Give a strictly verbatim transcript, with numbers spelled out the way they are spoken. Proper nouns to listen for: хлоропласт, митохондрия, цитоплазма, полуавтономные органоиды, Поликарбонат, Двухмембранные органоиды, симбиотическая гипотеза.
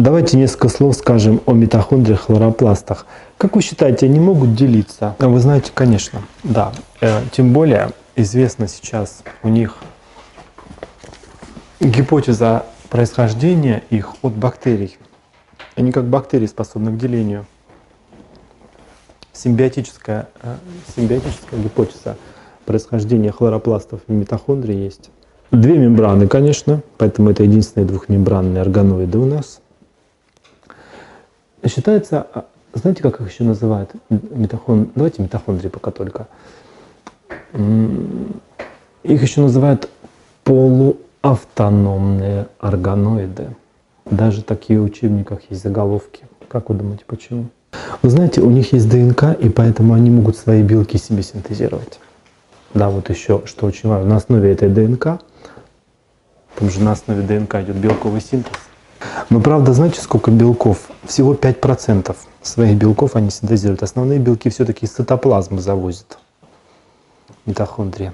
Давайте несколько слов скажем о митохондриях, хлоропластах. Как вы считаете, они могут делиться? Вы знаете, конечно, да. Тем более известна сейчас у них гипотеза происхождения их от бактерий. Они как бактерии способны к делению. Симбиотическая, симбиотическая гипотеза происхождения хлоропластов и митохондрий есть. Две мембраны, конечно, поэтому это единственные двухмембранные органоиды у нас. Считается, знаете, как их еще называют? Митохон... Давайте митохондрии пока только. Их еще называют полуавтономные органоиды. Даже такие в учебниках есть заголовки. Как вы думаете, почему? Вы знаете, у них есть ДНК, и поэтому они могут свои белки себе синтезировать. Да, вот еще, что очень важно, на основе этой ДНК, потому что на основе ДНК идет белковый синтез. Но правда, знаете, сколько белков? Всего пять процентов своих белков они синтезируют. Основные белки все-таки из цитоплазмы завозят митохондрия.